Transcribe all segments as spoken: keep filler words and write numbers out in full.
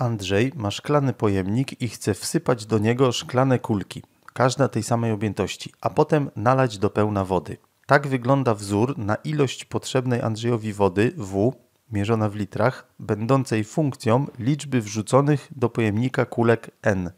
Andrzej ma szklany pojemnik i chce wsypać do niego szklane kulki, każda tej samej objętości, a potem nalać do pełna wody. Tak wygląda wzór na ilość potrzebnej Andrzejowi wody W, mierzona w litrach, będącej funkcją liczby wrzuconych do pojemnika kulek N.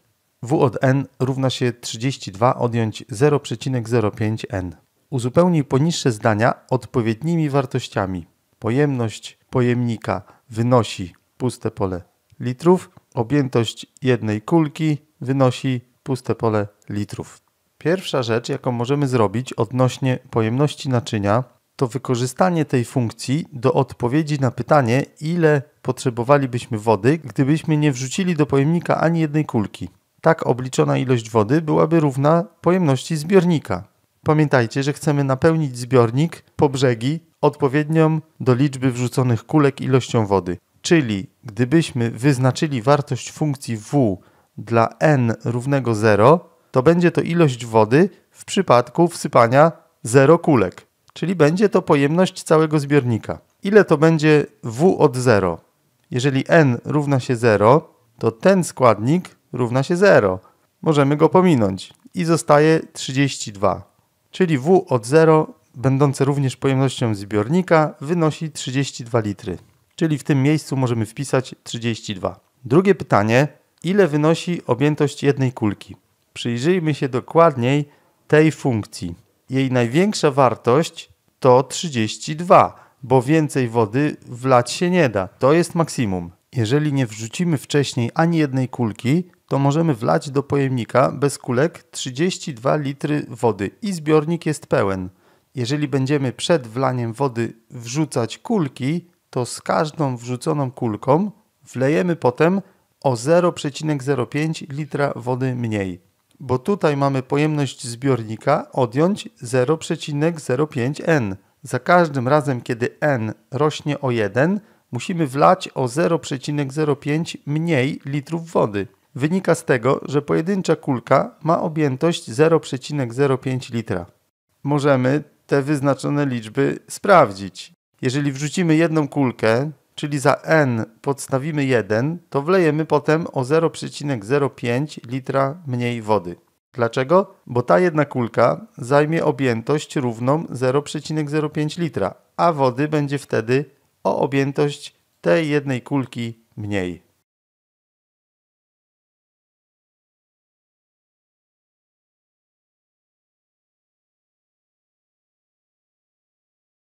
W od N równa się trzydzieści dwa odjąć zero przecinek zero pięć N. Uzupełnij poniższe zdania odpowiednimi wartościami. Pojemność pojemnika wynosi puste pole litrów, objętość jednej kulki wynosi puste pole litrów. Pierwsza rzecz, jaką możemy zrobić odnośnie pojemności naczynia, to wykorzystanie tej funkcji do odpowiedzi na pytanie, ile potrzebowalibyśmy wody, gdybyśmy nie wrzucili do pojemnika ani jednej kulki. Tak obliczona ilość wody byłaby równa pojemności zbiornika. Pamiętajcie, że chcemy napełnić zbiornik po brzegi odpowiednią do liczby wrzuconych kulek ilością wody. Czyli gdybyśmy wyznaczyli wartość funkcji W dla N równego zero, to będzie to ilość wody w przypadku wsypania zero kulek. Czyli będzie to pojemność całego zbiornika. Ile to będzie W od zero? Jeżeli N równa się zero, to ten składnik równa się zero. Możemy go pominąć i zostaje trzydzieści dwa. Czyli W od zero, będące również pojemnością zbiornika, wynosi trzydzieści dwa litry. Czyli w tym miejscu możemy wpisać trzydzieści dwa. Drugie pytanie, ile wynosi objętość jednej kulki? Przyjrzyjmy się dokładniej tej funkcji. Jej największa wartość to trzydzieści dwa, bo więcej wody wlać się nie da. To jest maksimum. Jeżeli nie wrzucimy wcześniej ani jednej kulki, to możemy wlać do pojemnika bez kulek trzydzieści dwa litry wody i zbiornik jest pełen. Jeżeli będziemy przed wlaniem wody wrzucać kulki, to z każdą wrzuconą kulką wlejemy potem o zero przecinek zero pięć litra wody mniej. Bo tutaj mamy pojemność zbiornika odjąć zero przecinek zero pięć N. Za każdym razem, kiedy N rośnie o jeden, musimy wlać o zero przecinek zero pięć mniej litrów wody. Wynika z tego, że pojedyncza kulka ma objętość zero przecinek zero pięć litra. Możemy te wyznaczone liczby sprawdzić. Jeżeli wrzucimy jedną kulkę, czyli za N podstawimy jeden, to wlejemy potem o zero przecinek zero pięć litra mniej wody. Dlaczego? Bo ta jedna kulka zajmie objętość równą zero przecinek zero pięć litra, a wody będzie wtedy o objętość tej jednej kulki mniej.